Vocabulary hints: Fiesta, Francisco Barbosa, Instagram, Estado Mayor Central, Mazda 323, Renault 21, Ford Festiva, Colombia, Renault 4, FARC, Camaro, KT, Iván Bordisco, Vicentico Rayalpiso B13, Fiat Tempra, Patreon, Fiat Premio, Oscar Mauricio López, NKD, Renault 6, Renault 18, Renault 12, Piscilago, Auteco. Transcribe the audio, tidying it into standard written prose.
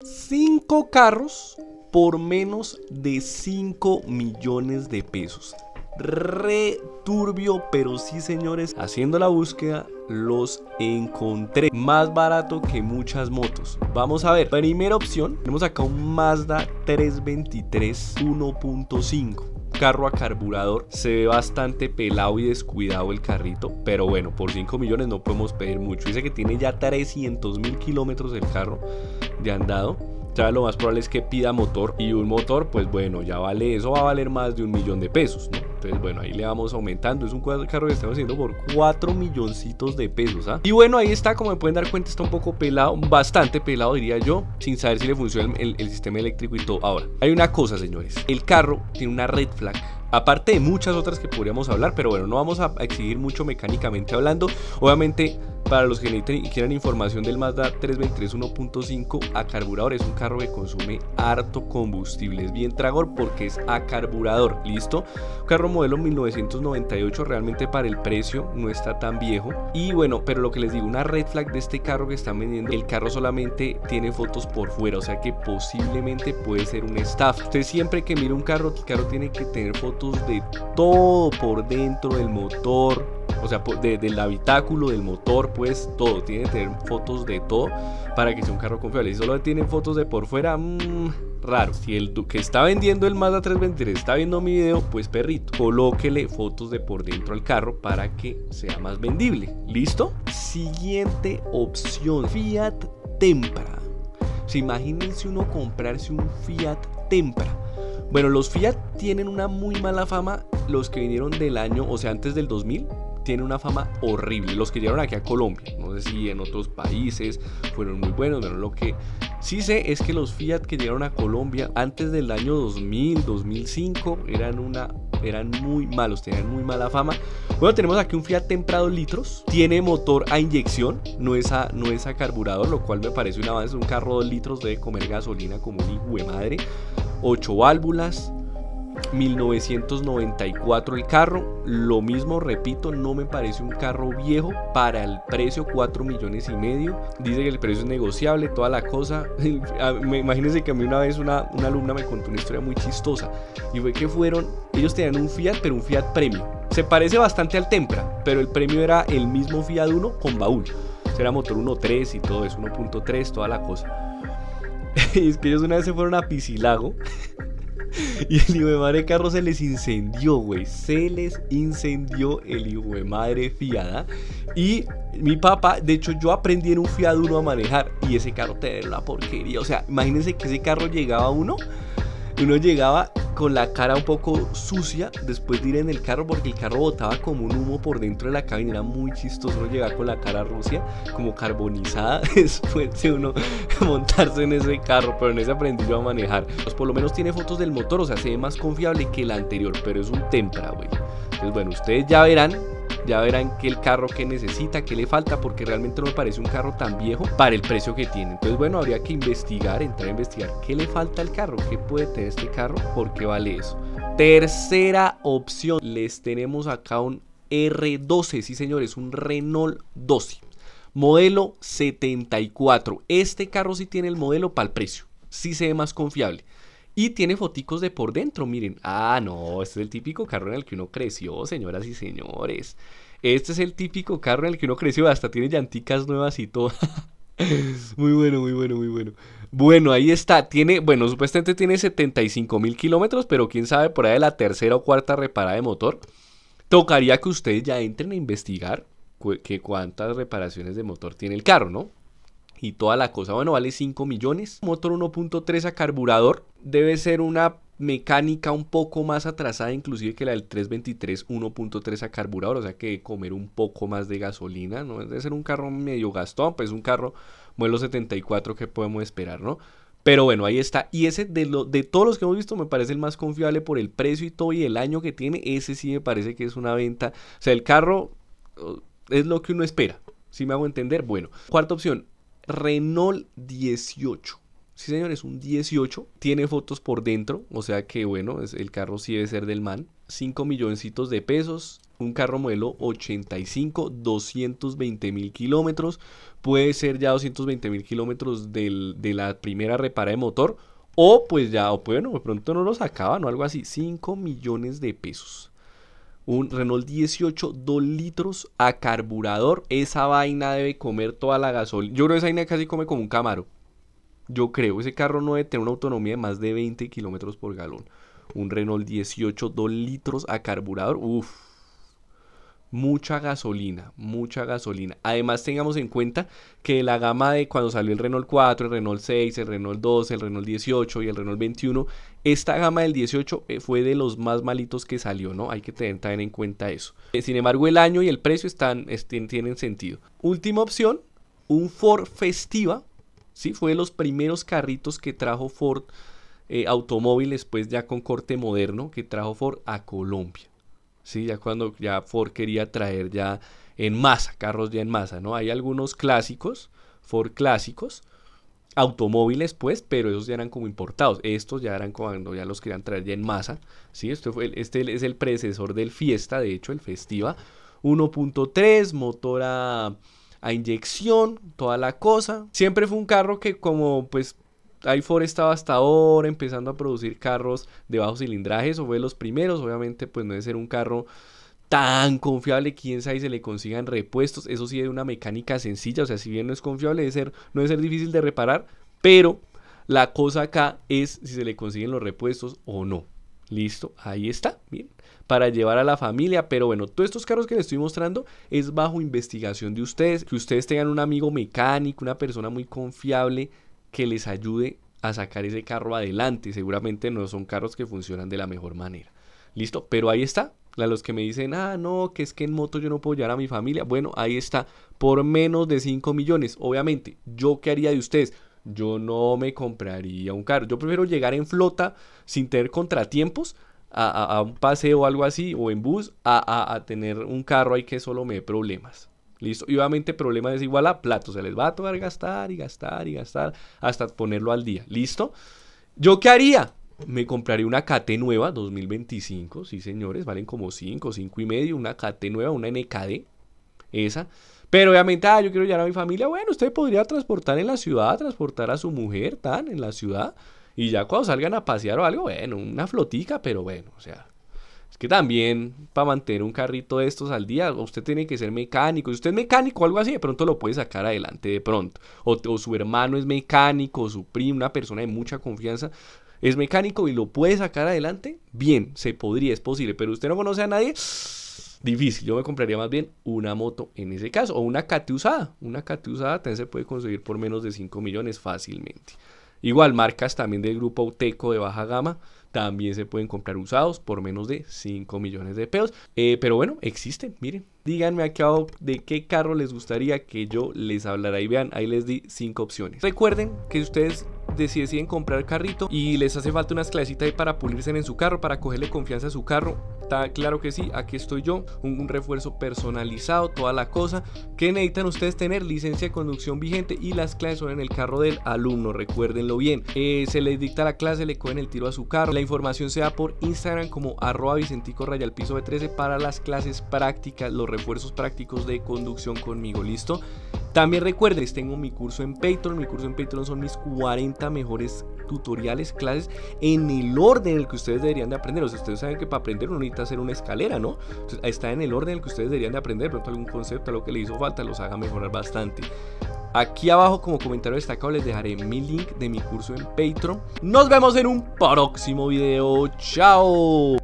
5 carros por menos de 5 millones de pesos. Re turbio, pero sí, señores, haciendo la búsqueda los encontré. Más barato que muchas motos. Vamos a ver, primera opción, tenemos acá un Mazda 323 1.5. Carro a carburador, se ve bastante pelado y descuidado el carrito, pero bueno, por 5 millones no podemos pedir mucho. Dice que tiene ya 300.000 kilómetros el carro de andado. Ya lo más probable es que pida motor, y un motor, pues bueno, ya vale, eso va a valer más de 1 millón de pesos, ¿no? Entonces, bueno, ahí le vamos aumentando. Es un carro que estamos haciendo por 4 milloncitos de pesos, ¿ah? Y bueno, ahí está, como me pueden dar cuenta, está un poco pelado, bastante pelado, diría yo, sin saber si le funciona el sistema eléctrico y todo. Ahora, hay una cosa, señores, el carro tiene una red flag, aparte de muchas otras que podríamos hablar, pero bueno, no vamos a exigir mucho mecánicamente hablando. Obviamente, para los que necesiten y quieran información del Mazda 323 1.5 a carburador, es un carro que consume harto combustible, es bien tragor porque es a carburador, ¿listo? Un carro modelo 1998, realmente para el precio no está tan viejo. Y bueno, pero lo que les digo, una red flag de este carro que están vendiendo, el carro solamente tiene fotos por fuera, o sea que posiblemente puede ser un estafa. Usted siempre que mire un carro, el carro tiene que tener fotos de todo por dentro, del motor, o sea, del habitáculo, del motor, pues todo, tiene que tener fotos de todo para que sea un carro confiable. Si solo tienen fotos de por fuera, raro. Si el que está vendiendo el Mazda 323 está viendo mi video, pues perrito, colóquele fotos de por dentro al carro para que sea más vendible, ¿listo? Siguiente opción, Fiat Tempra. Si imagínense uno comprarse un Fiat Tempra. Bueno, los Fiat tienen una muy mala fama, los que vinieron del año, o sea, antes del 2000, tienen una fama horrible. Los que llegaron aquí a Colombia, no sé si en otros países fueron muy buenos, pero lo que sí sé es que los Fiat que llegaron a Colombia antes del año 2000, 2005, eran muy malos, tenían muy mala fama. Bueno, tenemos aquí un Fiat Tempra 2 litros, tiene motor a inyección, no es a carburador, lo cual me parece un avance. Un carro 2 litros debe comer gasolina como un hijo de madre. 8 válvulas, 1994 el carro, lo mismo, repito, no me parece un carro viejo para el precio, 4,5 millones. Dice que el precio es negociable, toda la cosa. Imagínense que a mí una vez una alumna me contó una historia muy chistosa, y fue que ellos tenían un Fiat, pero un Fiat Premio. Se parece bastante al Tempra, pero el Premio era el mismo Fiat Uno con baúl, era motor 1.3 y todo eso, 1.3, toda la cosa. Y es que ellos una vez se fueron a Piscilago y el hijo de madre carro se les incendió, güey. Se les incendió el hijo de madre fiada. Y mi papá, de hecho, yo aprendí en un Fiat Uno a manejar, y ese carro te da la porquería. O sea, imagínense que ese carro llegaba uno llegaba con la cara un poco sucia después de ir en el carro, porque el carro botaba como un humo por dentro de la cabina. Era muy chistoso llegar con la cara rucia, como carbonizada, después de uno montarse en ese carro. Pero en ese aprendí yo a manejar. Pues por lo menos tiene fotos del motor, o sea, se ve más confiable que el anterior, pero es un Tempra, güey. Entonces, bueno, ustedes ya verán que el carro que necesita, que le falta, porque realmente no me parece un carro tan viejo para el precio que tiene. Entonces, bueno, habría que entrar a investigar qué le falta al carro, qué puede tener este carro, por qué vale eso. Tercera opción, les tenemos acá un R12, sí señores, un Renault 12, modelo 74. Este carro sí tiene el modelo para el precio, sí se ve más confiable. Y tiene foticos de por dentro, miren. Ah, no, este es el típico carro en el que uno creció, señoras y señores. Este es el típico carro en el que uno creció, hasta tiene llanticas nuevas y todo. Muy bueno, muy bueno, muy bueno. Bueno, ahí está, tiene, bueno, supuestamente tiene 75.000 kilómetros, pero quién sabe, por ahí de la tercera o cuarta reparada de motor. Tocaría que ustedes ya entren a investigar que cuántas reparaciones de motor tiene el carro, ¿no? Y toda la cosa. Bueno, vale 5 millones. Motor 1.3 a carburador. Debe ser una mecánica un poco más atrasada inclusive que la del 323 1.3 a carburador, o sea que debe comer un poco más de gasolina, ¿no? Debe ser un carro medio gastón, pues un carro modelo 74 que podemos esperar, ¿no? Pero bueno, ahí está. Y ese de todos los que hemos visto me parece el más confiable por el precio y todo y el año que tiene. Ese sí me parece que es una venta, o sea, el carro es lo que uno espera, ¿sí me hago entender? Bueno, cuarta opción, Renault 18. Sí señores, un 18, tiene fotos por dentro, o sea que bueno, el carro sí debe ser del man. 5 milloncitos de pesos, un carro modelo 85, 220.000 kilómetros, puede ser ya 220.000 kilómetros de la primera repara de motor, o pues ya, o bueno, de pronto no lo sacaban o algo así, 5 millones de pesos. Un Renault 18, 2 litros a carburador, esa vaina debe comer toda la gasolina, yo creo que esa vaina casi come como un Camaro, yo creo, ese carro no debe tener una autonomía de más de 20 kilómetros por galón. Un Renault 18, 2 litros a carburador, uff. Mucha gasolina, mucha gasolina. Además tengamos en cuenta que la gama de cuando salió el Renault 4, el Renault 6, el Renault 12, el Renault 18 y el Renault 21, esta gama del 18 fue de los más malitos que salió, ¿no? Hay que tener también en cuenta eso. Sin embargo, el año y el precio tienen sentido. Última opción, un Ford Festiva, ¿sí? Fue de los primeros carritos que trajo Ford, automóviles pues ya con corte moderno, que trajo Ford a Colombia. Sí, ya cuando ya Ford quería traer ya en masa, carros ya en masa, ¿no? Hay algunos clásicos, Ford clásicos, automóviles pues, pero esos ya eran como importados. Estos ya eran cuando ya los querían traer ya en masa, ¿sí? Este es el predecesor del Fiesta, de hecho, el Festiva. 1.3, motor a inyección, toda la cosa. Siempre fue un carro que como pues... Ahí Ford estaba hasta ahora empezando a producir carros de bajo cilindraje, eso fue de los primeros, obviamente pues no debe ser un carro tan confiable, quién sabe si se le consigan repuestos, eso sí es una mecánica sencilla, o sea, si bien no es confiable, no debe ser difícil de reparar, pero la cosa acá es si se le consiguen los repuestos o no. Listo, ahí está, bien, para llevar a la familia, pero bueno, todos estos carros que les estoy mostrando es bajo investigación de ustedes, que ustedes tengan un amigo mecánico, una persona muy confiable, que les ayude a sacar ese carro adelante. Seguramente no son carros que funcionan de la mejor manera. Listo, pero ahí está. A los que me dicen, ah, no, que es que en moto yo no puedo llevar a mi familia. Bueno, ahí está, por menos de 5 millones. Obviamente, ¿yo qué haría de ustedes? Yo no me compraría un carro. Yo prefiero llegar en flota sin tener contratiempos a un paseo o algo así, o en bus, a tener un carro ahí que solo me dé problemas. Listo, y obviamente problema es igual a plato, se les va a tocar gastar y gastar y gastar hasta ponerlo al día, ¿listo? ¿Yo qué haría? Me compraría una KT nueva 2025, sí señores, valen como 5, 5 y medio, una KT nueva, una NKD, esa, pero obviamente, yo quiero llevar a mi familia, bueno, usted podría transportar en la ciudad, transportar a su mujer, tan, en la ciudad, y ya cuando salgan a pasear o algo, bueno, una flotica, pero bueno, o sea... Es que también para mantener un carrito de estos al día, usted tiene que ser mecánico. Si usted es mecánico o algo así, de pronto lo puede sacar adelante de pronto. O su hermano es mecánico, o su primo, una persona de mucha confianza, es mecánico y lo puede sacar adelante. Bien, se podría, es posible. Pero usted no conoce a nadie, difícil. Yo me compraría más bien una moto en ese caso. O una KT usada. Una KT usada también se puede conseguir por menos de 5 millones fácilmente. Igual, marcas también del grupo Auteco de baja gama también se pueden comprar usados por menos de 5 millones de pesos. Pero bueno, existen, miren. Díganme aquí abajo de qué carro les gustaría que yo les hablara. Y vean, ahí les di 5 opciones. Recuerden que ustedes... si deciden comprar carrito y les hace falta unas clasecitas ahí para pulirse en su carro, para cogerle confianza a su carro, está claro que sí, aquí estoy yo, un refuerzo personalizado, toda la cosa que necesitan ustedes tener, licencia de conducción vigente y las clases son en el carro del alumno, recuérdenlo bien, se les dicta la clase, le cogen el tiro a su carro, la información se da por Instagram como @Vicentico Rayalpiso B13 para las clases prácticas, los refuerzos prácticos de conducción conmigo, ¿listo? También recuerden, tengo mi curso en Patreon, mi curso en Patreon son mis 40 mejores tutoriales, clases en el orden en el que ustedes deberían de aprender, o sea, ustedes saben que para aprender uno necesita hacer una escalera, ¿no? Entonces, está en el orden en el que ustedes deberían de aprender, de pronto algún concepto, lo que le hizo falta, los haga mejorar bastante. Aquí abajo como comentario destacado les dejaré mi link de mi curso en Patreon. Nos vemos en un próximo video, ¡chao!